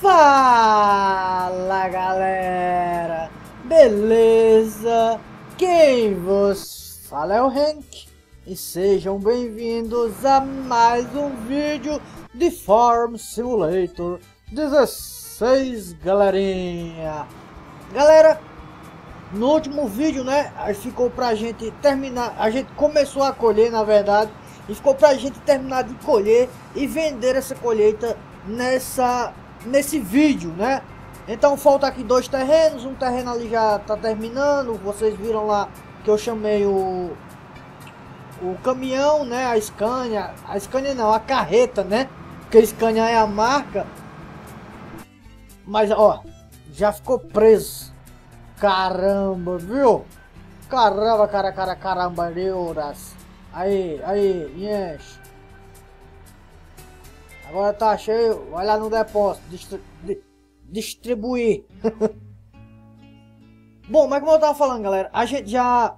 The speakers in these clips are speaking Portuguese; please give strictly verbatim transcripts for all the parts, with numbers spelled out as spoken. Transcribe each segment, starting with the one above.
Fala galera, beleza? Quem vos fala é o Henk e sejam bem-vindos a mais um vídeo de Farm Simulator dezesseis, galerinha. Galera, no último vídeo, né, ficou pra gente terminar, a gente começou a colher na verdade e ficou pra gente terminar de colher e vender essa colheita nessa... nesse vídeo, né? Então falta aqui dois terrenos, um terreno ali já tá terminando, vocês viram lá que eu chamei o o caminhão, né? A Scania, a Scania não, a carreta, né? Porque a Scania é a marca. Mas ó, já ficou preso. Caramba, viu? Caramba, cara, cara, caramba, euras. Aí, aí, enche. Agora tá cheio, vai lá no depósito, distri di distribuir. Bom, mas como eu tava falando, galera, a gente já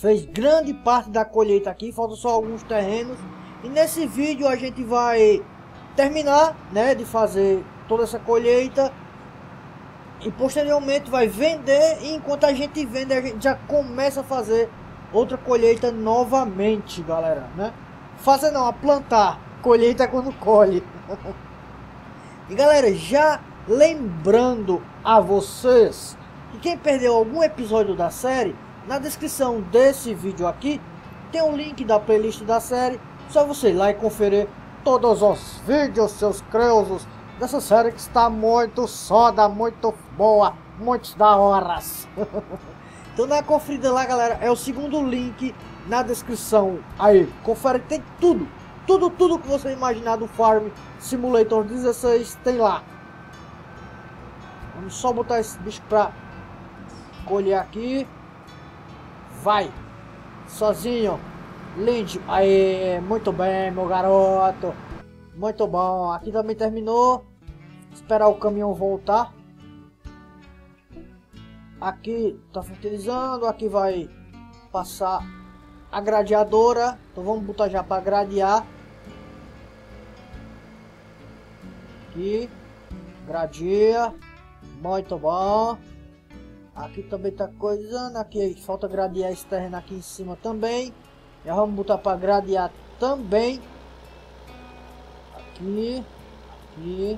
fez grande parte da colheita aqui, faltam só alguns terrenos. E nesse vídeo a gente vai terminar, né, de fazer toda essa colheita. E posteriormente vai vender, e enquanto a gente vende, a gente já começa a fazer outra colheita novamente, galera, né? Fazer não, a plantar. Colheita quando colhe. E galera, já lembrando a vocês que quem perdeu algum episódio da série, na descrição desse vídeo aqui tem um link da playlist da série, só você ir lá e conferir todos os vídeos, seus creusos, dessa série que está muito soda, muito boa, muito da horas. Então dá uma conferida lá, galera, é o segundo link na descrição aí, confere, tem tudo. Tudo, tudo que você imaginar do Farm Simulator dezesseis tem lá. Vamos só botar esse bicho pra colher aqui. Vai. Sozinho. Lindo. Aê, muito bem, meu garoto. Muito bom. Aqui também terminou. Esperar o caminhão voltar. Aqui tá fertilizando. Aqui vai passar a gradeadora. Então vamos botar já pra gradear. Aqui, gradia, muito bom. Aqui também tá coisando, aqui falta gradear esse terreno aqui em cima também. Já vamos botar para gradear também. Aqui, aqui.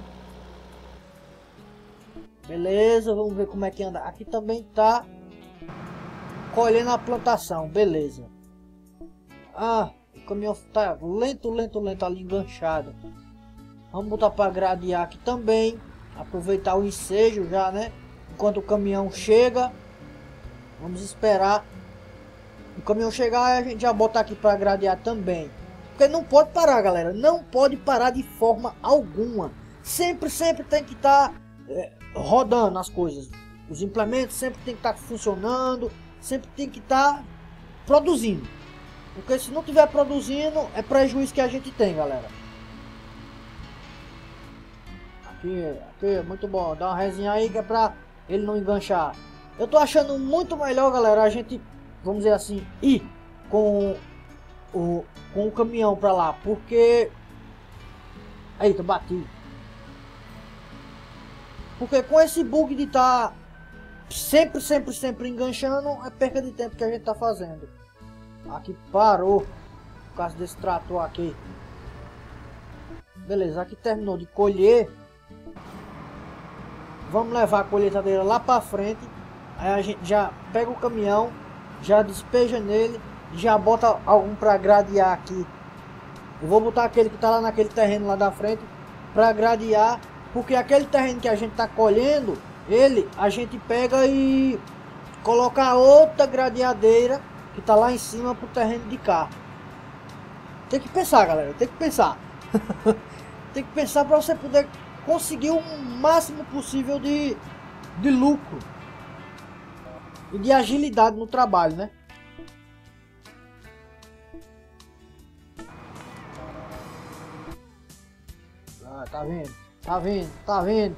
Beleza, vamos ver como é que anda. Aqui também tá colhendo a plantação, beleza. Ah, o caminhão tá lento, lento, lento ali enganchado. Vamos botar para gradear aqui também. Aproveitar o ensejo já, né? Enquanto o caminhão chega. Vamos esperar o caminhão chegar e a gente já botar aqui para gradear também. Porque não pode parar, galera. Não pode parar de forma alguma. Sempre, sempre tem que estar é, rodando as coisas. Os implementos sempre tem que estar funcionando. Sempre tem que estar produzindo. Porque se não tiver produzindo, é prejuízo que a gente tem, galera. Aqui, aqui, muito bom, dá uma resinha aí que é pra ele não enganchar. Eu tô achando muito melhor, galera, a gente, vamos dizer assim, ir com o, com o caminhão pra lá, porque... Eita, bati. Porque com esse bug de tá sempre, sempre, sempre enganchando, é perca de tempo que a gente tá fazendo. Aqui parou, por causa desse trator aqui. Beleza, aqui terminou de colher. Vamos levar a colheitadeira lá para frente. Aí a gente já pega o caminhão, já despeja nele, já bota algum para gradear aqui. Eu vou botar aquele que está lá naquele terreno lá da frente para gradear, porque aquele terreno que a gente está colhendo, ele a gente pega e coloca outra gradeadeira que está lá em cima para o terreno de cá. Tem que pensar, galera, tem que pensar. Tem que pensar para você poder conseguir o máximo possível de, de lucro e de agilidade no trabalho, né? Ah, tá vindo, tá vindo, tá vindo.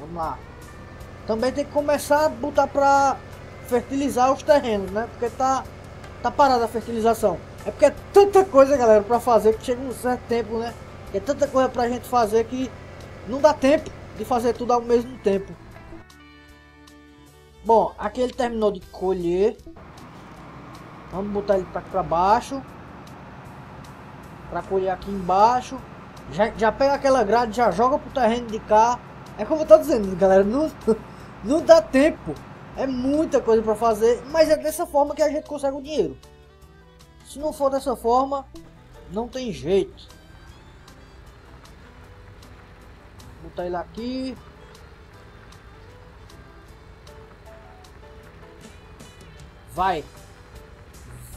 Vamos lá. Também tem que começar a botar pra fertilizar os terrenos, né? Porque tá, tá parada a fertilização. É porque é tanta coisa, galera, pra fazer que chega um certo tempo, né? É tanta coisa pra gente fazer que não dá tempo de fazer tudo ao mesmo tempo. Bom, aqui ele terminou de colher. Vamos botar ele para baixo, para colher aqui embaixo. Já, já pega aquela grade, já joga pro terreno de cá. É como eu tô dizendo, galera, não, não dá tempo. É muita coisa para fazer, mas é dessa forma que a gente consegue o dinheiro. Se não for dessa forma, não tem jeito. Vou botar ele aqui. Vai.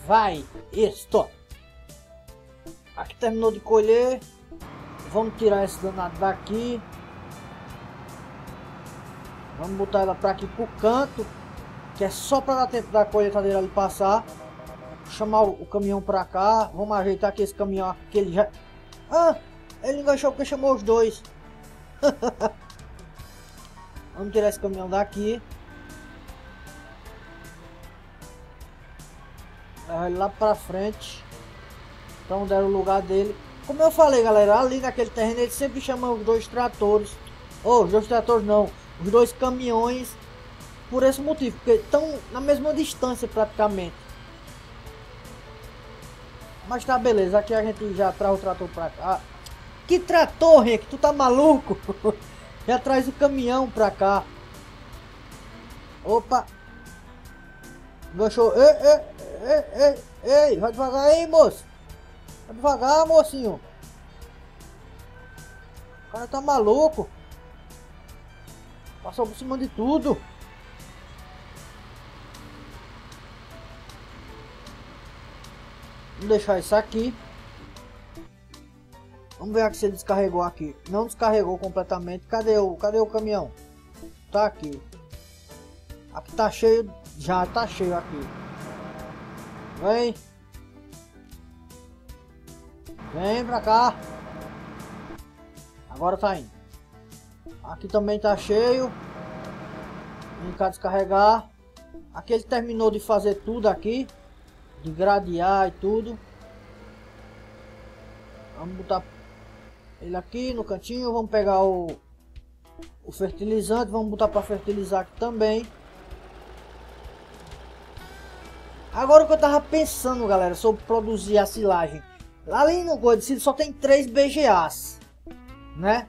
Vai. Isto. Aqui terminou de colher. Vamos tirar esse danado daqui. Vamos botar ela para aqui pro canto, que é só para dar tempo da colheitadeira ali passar. Chamar o caminhão para cá. Vamos ajeitar aqui esse caminhão aqui, ele já... Ah, ele enganchou porque chamou os dois. Vamos tirar esse caminhão daqui. Levar ele lá para frente, para onde era o lugar dele. Como eu falei, galera, ali naquele terreno ele sempre chama os dois tratores. Ou, os dois tratores não. Os dois caminhões, por esse motivo, porque estão na mesma distância praticamente. Mas tá, beleza, aqui a gente já traz o trator pra cá. Que trator, Henk? Tu tá maluco? Já traz o caminhão pra cá. Opa! Enganchou. Ei, ei, ei, ei, ei, vai devagar aí, moço. Vai devagar, mocinho. O cara tá maluco. Passou por cima de tudo. Vamos deixar isso aqui. Vamos ver aqui se ele descarregou aqui. Não descarregou completamente. Cadê o, cadê o caminhão? Tá aqui. Aqui tá cheio. Já tá cheio aqui. Vem. Vem pra cá. Agora tá indo. Aqui também tá cheio. Vem cá descarregar. Aqui ele terminou de fazer tudo aqui. De gradear e tudo. Vamos botar ele aqui no cantinho. Vamos pegar o, o fertilizante. Vamos botar para fertilizar aqui também. Agora o que eu tava pensando, galera, sobre produzir a silagem. Lá ali no Gordici só tem três B G As. Né?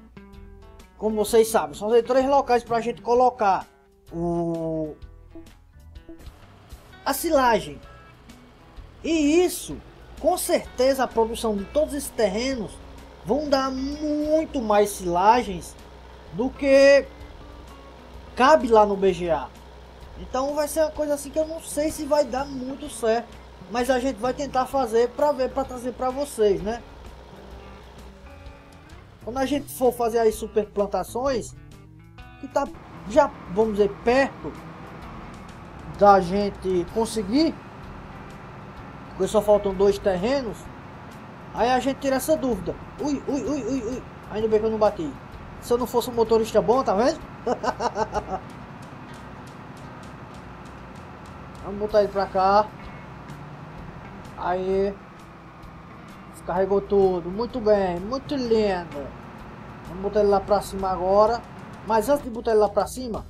Como vocês sabem, são três locais para a gente colocar o... a silagem. E isso, com certeza, a produção de todos esses terrenos vão dar muito mais silagens do que cabe lá no B G A. Então vai ser uma coisa assim que eu não sei se vai dar muito certo, mas a gente vai tentar fazer para ver, para trazer para vocês, né? Quando a gente for fazer as super plantações, que tá já, vamos dizer, perto da gente conseguir, porque só faltam dois terrenos, aí a gente tira essa dúvida. Ui, ui, ui, ui, ui, ainda bem que eu não bati. Se eu não fosse um motorista bom, tá vendo? Vamos botar ele pra cá. Aí... Carregou tudo, muito bem, muito lindo. Vamos botar ele lá pra cima agora. Mas antes de botar ele lá pra cima,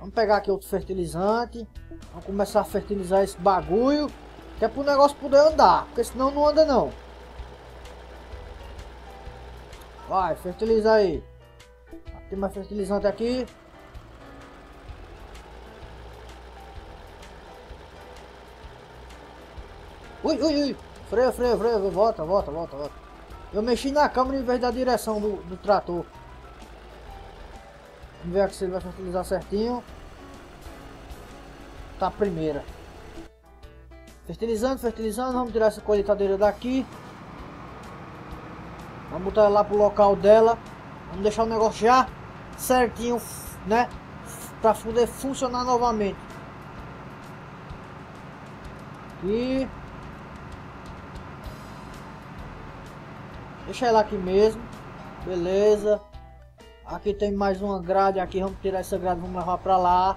vamos pegar aqui outro fertilizante. Vamos começar a fertilizar esse bagulho, que é pro negócio poder andar, porque senão não anda não. Vai, fertiliza aí. Tem mais fertilizante aqui. Ui, ui, ui. Freio, freio, freio, volta, volta, volta, volta. Eu mexi na câmera em vez da direção do, do trator. Vamos ver aqui se ele vai fertilizar certinho. Tá, primeira. Fertilizando, fertilizando. Vamos tirar essa colheitadeira daqui. Vamos botar ela lá pro local dela. Vamos deixar o negócio já certinho, né? Pra poder funcionar novamente. Aqui. Deixa ela aqui mesmo, beleza. Aqui tem mais uma grade aqui, vamos tirar essa grade, vamos levar pra lá.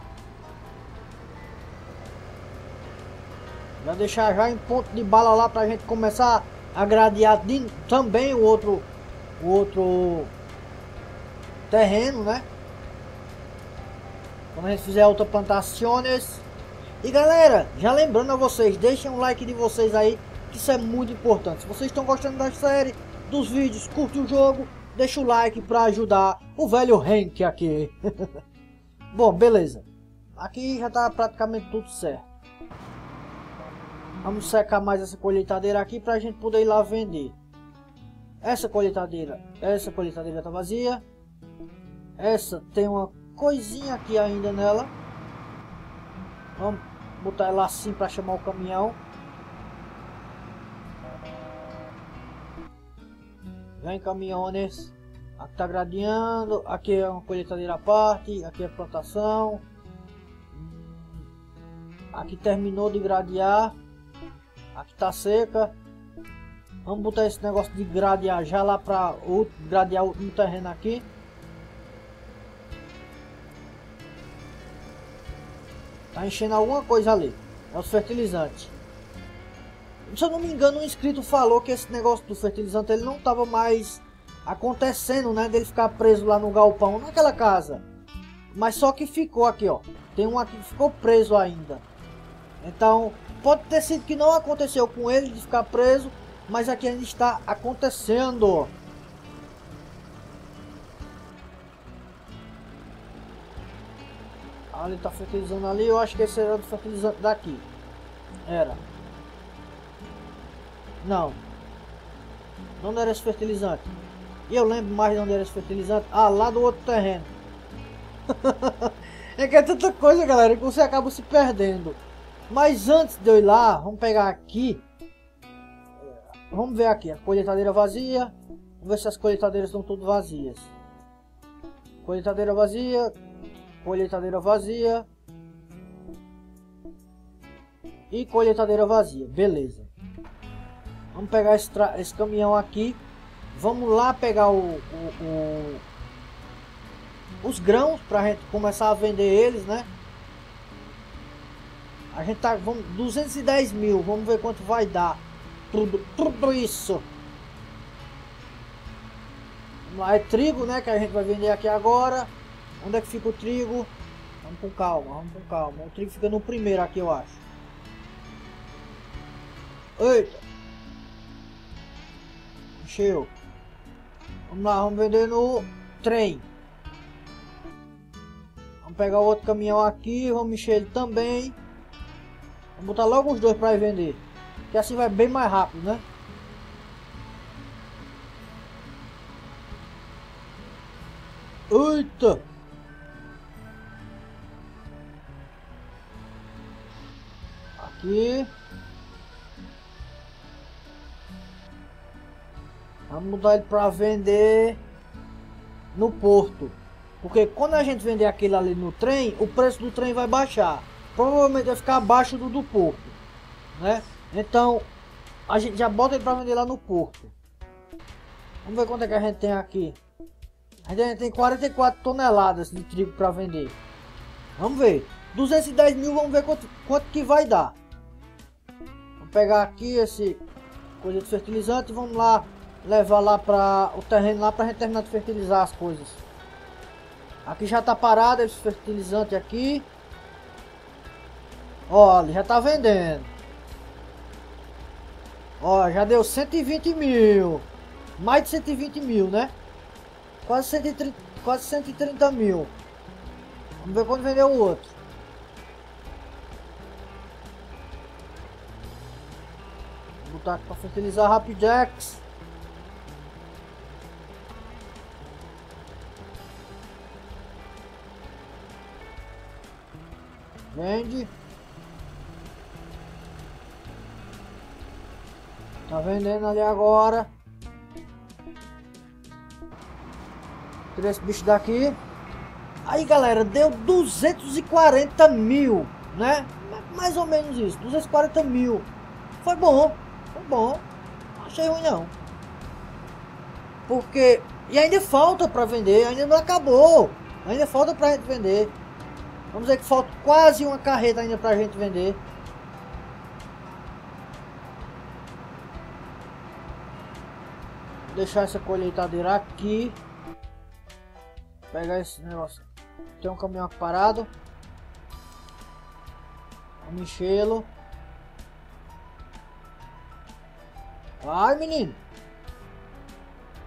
Vai deixar já em ponto de bala lá pra gente começar a gradear de, também o outro, o outro terreno, né? Quando a gente fizer outra plantações. E galera, já lembrando a vocês, deixem um like de vocês aí, que isso é muito importante. Se vocês estão gostando da série, dos vídeos, curte o jogo, deixa o like para ajudar o velho Henk aqui. Bom, beleza. Aqui já tá praticamente tudo certo. Vamos secar mais essa colheitadeira aqui pra gente poder ir lá vender. Essa colheitadeira, essa colheitadeira tá vazia. Essa tem uma coisinha aqui ainda nela. Vamos botar ela assim pra chamar o caminhão. Vem caminhões. Aqui tá gradeando. Aqui é uma colheitadeira à parte. Aqui é plantação. Aqui terminou de gradear. Aqui tá seca. Vamos botar esse negócio de gradear já lá para outro, gradear outro no terreno aqui. Tá enchendo alguma coisa ali. É os fertilizantes. Se eu não me engano, um inscrito falou que esse negócio do fertilizante ele não tava mais acontecendo, né? Dele ficar preso lá no galpão, naquela casa. Mas só que ficou aqui, ó. Tem um aqui que ficou preso ainda. Então, pode ter sido que não aconteceu com ele de ficar preso, mas aqui ainda está acontecendo. Ali tá fertilizando ali, eu acho que esse era do fertilizante daqui. Era. Não. Não era esse fertilizante. E eu lembro mais de onde era esse fertilizante. Ah, lá do outro terreno. É que é tanta coisa, galera, que você acaba se perdendo. Mas antes de eu ir lá, vamos pegar aqui. Vamos ver aqui, a colheitadeira vazia. Vamos ver se as colheitadeiras estão todas vazias. Colheitadeira vazia. Colheitadeira vazia. E colheitadeira vazia, beleza. Vamos pegar esse, esse caminhão aqui. Vamos lá pegar o, o, o, os grãos para a gente começar a vender eles, né? A gente tá, vamos, duzentos e dez mil, vamos ver quanto vai dar tudo, tudo isso. Vamos lá, é trigo, né, que a gente vai vender aqui agora. Onde é que fica o trigo? Vamos com calma, vamos com calma. O trigo fica no primeiro aqui, eu acho. Eita! Encheu. Vamos lá, vamos vender no trem. Vamos pegar o outro caminhão aqui, vamos encher ele também. Vamos botar logo os dois para vender, que assim vai bem mais rápido, né? Eita! Aqui. Vamos mudar ele para vender no porto, porque quando a gente vender aquele ali no trem, o preço do trem vai baixar. Provavelmente vai ficar abaixo do do porto, né? Então a gente já bota ele para vender lá no porto. Vamos ver quanto é que a gente tem aqui. A gente tem quarenta e quatro toneladas de trigo para vender. Vamos ver, duzentos e dez mil, vamos ver quanto, quanto que vai dar. Vamos pegar aqui esse coisa de fertilizante e vamos lá levar lá para o terreno lá para a gente terminar de fertilizar as coisas. Aqui já tá parado esse fertilizante aqui. Olha, já tá vendendo. Ó, já deu cento e vinte mil. Mais de cento e vinte mil, né? Quase cento e trinta, quase cento e trinta mil. Vamos ver quando vender o outro. Vou botar aqui pra fertilizar Rapidex. Vende. Tá vendendo ali agora. Tirei esse bicho daqui. Aí galera, deu duzentos e quarenta mil, né? Mais ou menos isso, duzentos e quarenta mil. Foi bom, foi bom. Não achei ruim não. Porque... E ainda falta pra vender, ainda não acabou. Ainda falta pra gente vender. Vamos dizer que falta quase uma carreta ainda pra gente vender. Deixar essa colheitadeira aqui. pegar esse negócio. Tem um caminhão parado. Vamos enchê-lo. Vai, menino.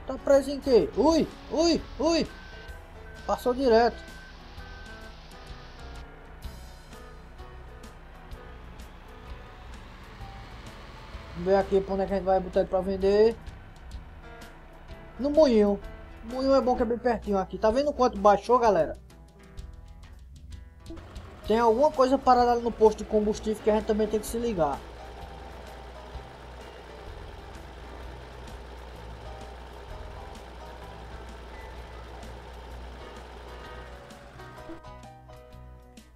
Tá preso em quê? Ui, ui, ui. Passou direto. Vamos ver aqui pra onde é que a gente vai botar ele pra vender. No moinho. O moinho é bom que é bem pertinho aqui. Tá vendo quanto baixou, galera? Tem alguma coisa parada ali no posto de combustível que a gente também tem que se ligar.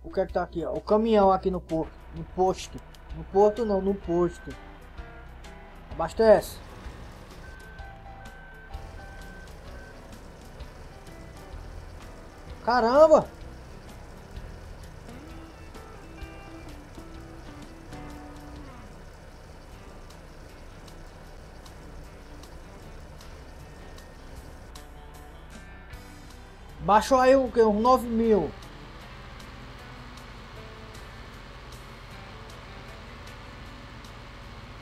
O que é que tá aqui, ó? O caminhão aqui no porto. No posto. No porto não, no posto. Abastece. Caramba! Baixou aí o que? Uns nove mil.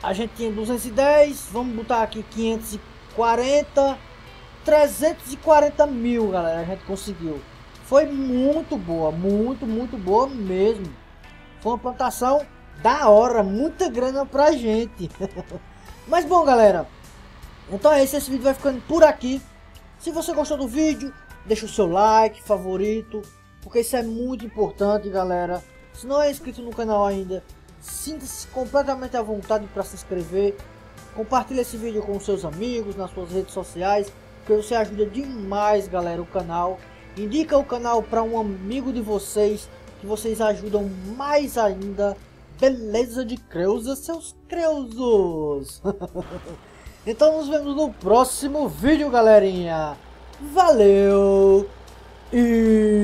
A gente tinha duzentos e dez. Vamos botar aqui quinhentos e quarenta. trezentos e quarenta mil, galera. A gente conseguiu. Foi muito boa, muito, muito boa mesmo. Foi uma plantação da hora, muita grana pra gente. Mas bom, galera, então é isso, esse vídeo vai ficando por aqui. Se você gostou do vídeo, deixa o seu like, favorito, porque isso é muito importante, galera. Se não é inscrito no canal ainda, sinta-se completamente à vontade para se inscrever. Compartilhe esse vídeo com seus amigos, nas suas redes sociais, porque você ajuda demais, galera, o canal. Indica o canal para um amigo de vocês, que vocês ajudam mais ainda. Beleza de Creuza, seus Creuzos. Então nos vemos no próximo vídeo, galerinha. Valeu e...